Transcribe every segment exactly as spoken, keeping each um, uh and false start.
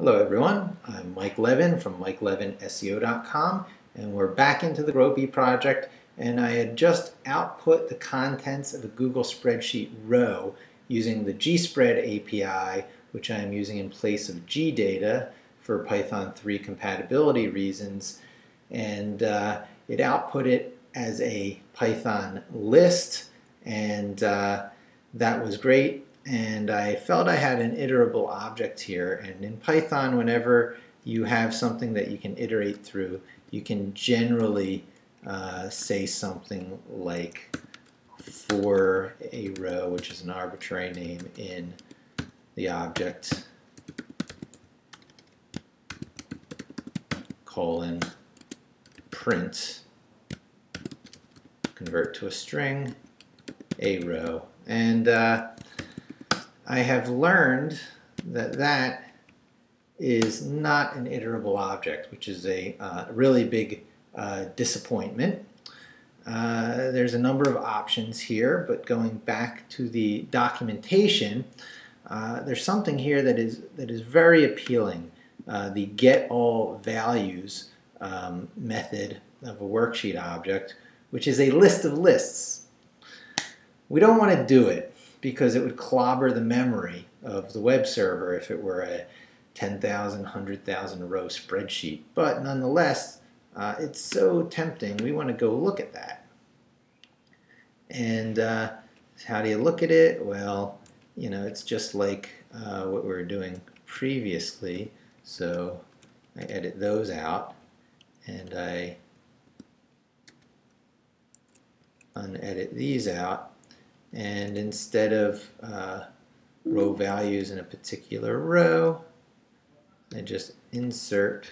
Hello everyone, I'm Mike Levin from Mike Levin S E O dot com, and we're back into the Groby project, and I had just output the contents of a Google spreadsheet row using the GSpread A P I, which I am using in place of GData for Python three compatibility reasons, and uh, it output it as a Python list, and uh, that was great. And I felt I had an iterable object here, and in Python, whenever you have something that you can iterate through, you can generally uh, say something like for a row, which is an arbitrary name in the object, colon, print, convert to a string, a row. And uh, I have learned that that is not an iterable object, which is a uh, really big uh, disappointment. Uh, there's a number of options here, but going back to the documentation, uh, there's something here that is, that is very appealing, uh, the get all values um, method of a worksheet object, which is a list of lists. We don't want to do it, because it would clobber the memory of the web server if it were a ten thousand, one hundred thousand row spreadsheet. But nonetheless, uh, it's so tempting. We want to go look at that. And uh, how do you look at it? Well, you know, it's just like uh, what we were doing previously. So I edit those out, and I unedit these out. And instead of uh, row values in a particular row, I just insert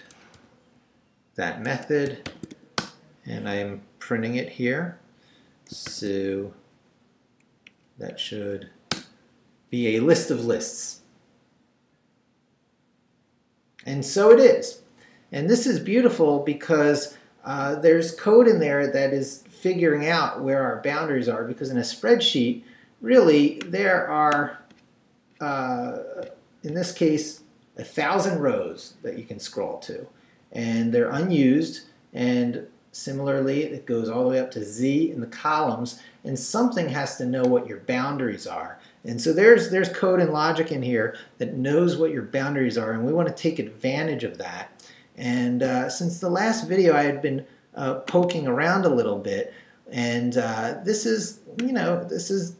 that method, and I'm printing it here. So that should be a list of lists. And so it is. And this is beautiful because Uh, there's code in there that is figuring out where our boundaries are, because in a spreadsheet, really, there are, uh, in this case, a thousand rows that you can scroll to, and they're unused, and similarly, it goes all the way up to Z in the columns, and something has to know what your boundaries are. And so there's, there's code and logic in here that knows what your boundaries are, and we want to take advantage of that. And uh, since the last video, I had been uh, poking around a little bit, and uh, this is, you know, this is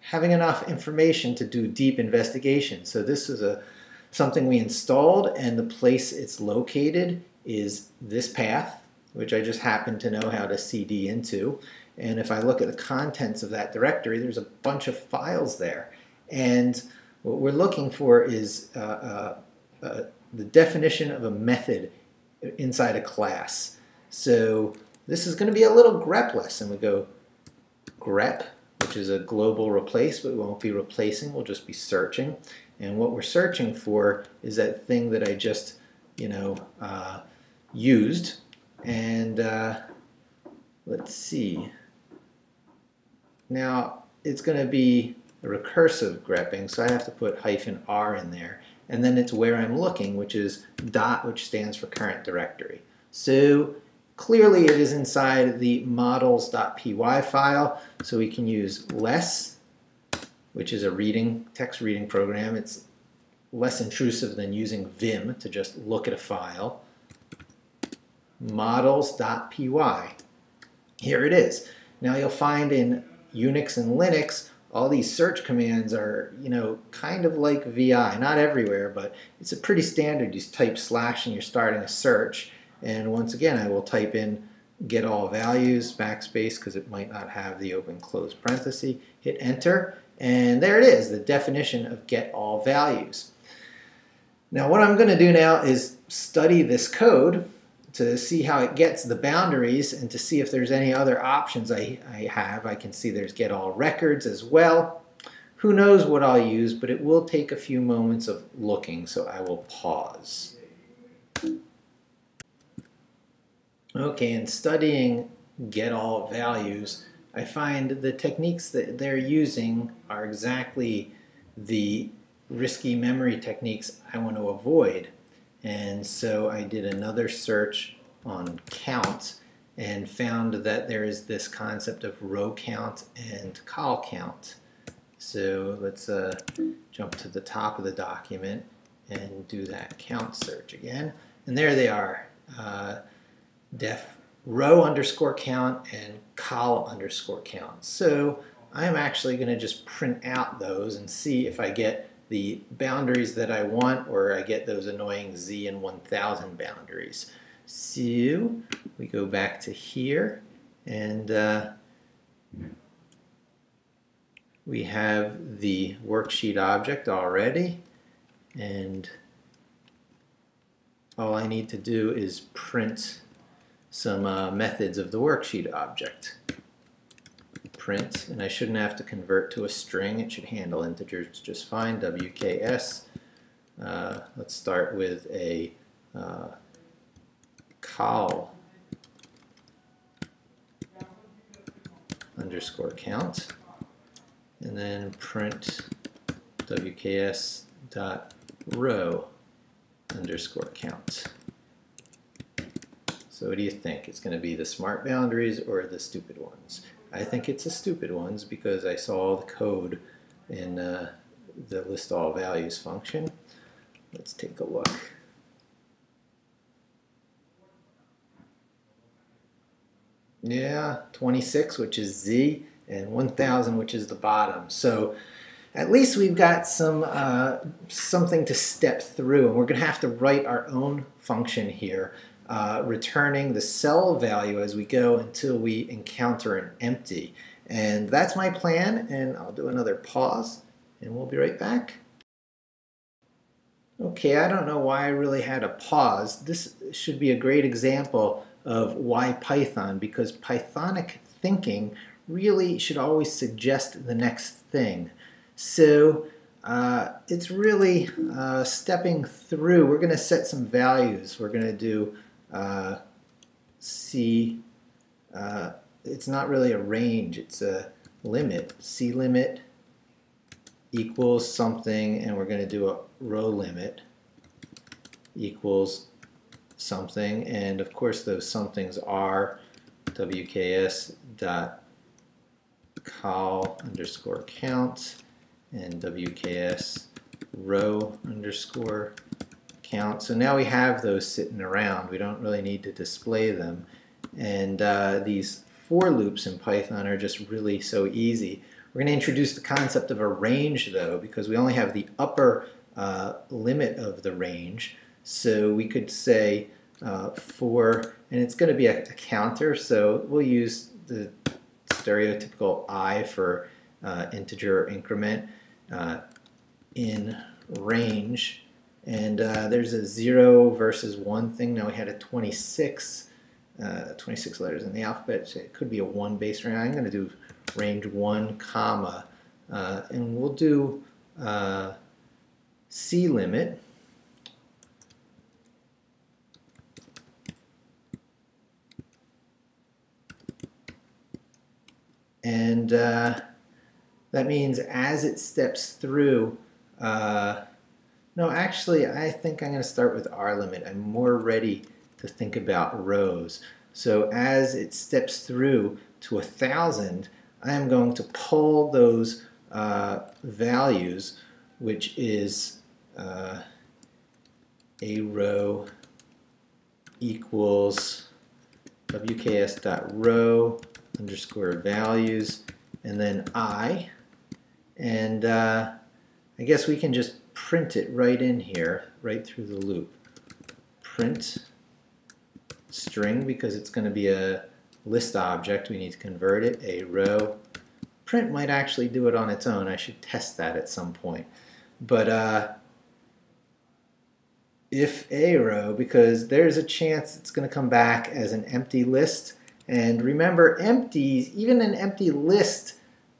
having enough information to do deep investigation. So this is a something we installed, and the place it's located is this path, which I just happen to know how to C D into. And if I look at the contents of that directory, there's a bunch of files there. And what we're looking for is uh, uh, uh, the definition of a method inside a class. So this is going to be a little grep lesson. We go grep, which is a global replace, but we won't be replacing, we'll just be searching. And what we're searching for is that thing that I just, you know, uh, used. And uh, let's see. Now it's going to be a recursive grepping, so I have to put hyphen R in there. And then it's where I'm looking, which is dot, which stands for current directory. So clearly it is inside the models dot P Y file, so we can use less, which is a reading, text reading program. It's less intrusive than using Vim to just look at a file. models dot P Y. Here it is. Now you'll find in Unix and Linux, all these search commands are, you know, kind of like V I. Not everywhere, but it's a pretty standard. You type slash and you're starting a search. And once again, I will type in get all values, backspace, because it might not have the open close parenthesis. Hit enter, and there it is, the definition of get all values. Now what I'm going to do now is study this code to see how it gets the boundaries, and to see if there's any other options I, I have. I can see there's get all records as well. Who knows what I'll use, but it will take a few moments of looking, so I will pause. Okay, in studying get all values, I find the techniques that they're using are exactly the risky memory techniques I want to avoid. And so I did another search on counts and found that there is this concept of row count and col count. So let's uh, jump to the top of the document and do that count search again. And there they are, uh, def row underscore count and col underscore count. So I'm actually going to just print out those and see if I get the boundaries that I want, or I get those annoying Z and one thousand boundaries. So we go back to here, and uh, we have the worksheet object already, and all I need to do is print some uh, methods of the worksheet object. Print, and I shouldn't have to convert to a string. It should handle integers just fine. W K S. Uh, let's start with a uh, col underscore count, and then print W K S dot row underscore count. So what do you think? It's going to be the smart boundaries or the stupid ones? I think it's the stupid ones, because I saw the code in uh, the list all values function. Let's take a look. Yeah, twenty-six, which is Z, and one thousand, which is the bottom. So at least we've got some uh, something to step through, and we're going to have to write our own function here, Uh, returning the cell value as we go until we encounter an empty. And that's my plan, and I'll do another pause and we'll be right back. Okay, I don't know why I really had a pause. This should be a great example of why Python, because Pythonic thinking really should always suggest the next thing. So uh, it's really uh, stepping through. We're going to set some values. We're going to do Uh, C, uh, it's not really a range, it's a limit. C limit equals something, and we're going to do a row limit equals something, and of course those somethings are W K S dot col underscore count and W K S row underscore count. So now we have those sitting around. We don't really need to display them. And uh, these for loops in Python are just really so easy. We're going to introduce the concept of a range, though, because we only have the upper uh, limit of the range. So we could say uh, for, and it's going to be a, a counter, so we'll use the stereotypical I for uh, integer or increment uh, in range. And uh, there's a zero versus one thing. Now we had a twenty-six, uh, twenty-six letters in the alphabet. So it could be a one base range. I'm going to do range one comma, uh, and we'll do uh, C limit and uh, that means as it steps through. Uh, No, actually, I think I'm going to start with R limit. I'm more ready to think about rows. So as it steps through to one thousand, I am going to pull those uh, values, which is uh, a row equals W K S.row underscore values, and then I. And uh, I guess we can just print it right in here, right through the loop. Print string, because it's going to be a list object. We need to convert it, a row. Print might actually do it on its own. I should test that at some point. But uh, if a row, because there's a chance it's going to come back as an empty list. And remember, empties, even an empty list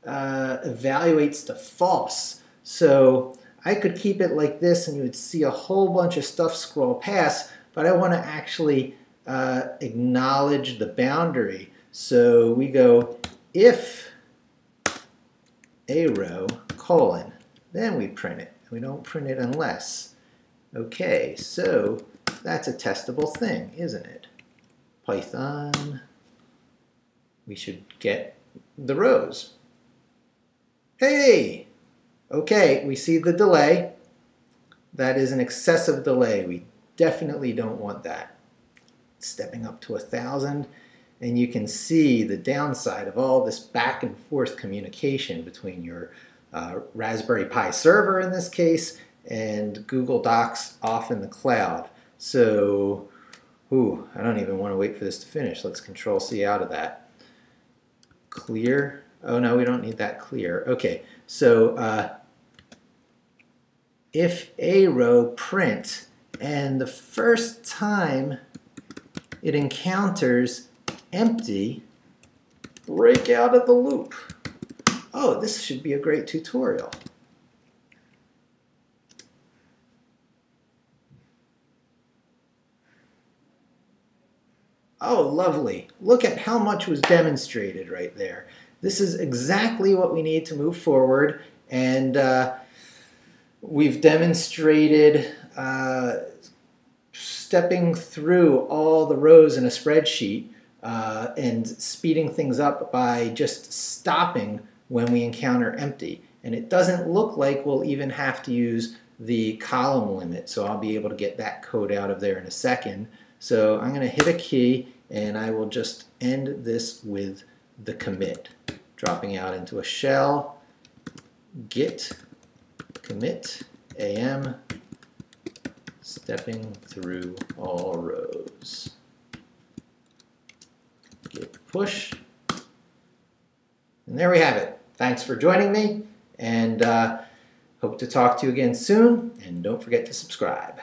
uh, evaluates to false. So I could keep it like this and you would see a whole bunch of stuff scroll past, but I want to actually uh, acknowledge the boundary. So we go if a row colon, then we print it. We don't print it unless. Okay, so that's a testable thing, isn't it? Python, we should get the rows. Hey! Okay, we see the delay. That is an excessive delay. We definitely don't want that. Stepping up to a thousand, and you can see the downside of all this back and forth communication between your Uh, Raspberry Pi server in this case, and Google Docs off in the cloud. So, ooh, I don't even want to wait for this to finish. Let's Control C out of that. Clear. Oh no, we don't need that clear. Okay, so uh, if a row print, and the first time it encounters empty, break out of the loop. Oh, this should be a great tutorial. Oh, lovely. Look at how much was demonstrated right there. This is exactly what we need to move forward, and uh, we've demonstrated uh, stepping through all the rows in a spreadsheet uh, and speeding things up by just stopping when we encounter empty. And it doesn't look like we'll even have to use the column limit, so I'll be able to get that code out of there in a second. So I'm going to hit a key, and I will just end this with the commit, dropping out into a shell, git commit am, stepping through all rows, git push. And there we have it. Thanks for joining me, and uh, hope to talk to you again soon, and don't forget to subscribe.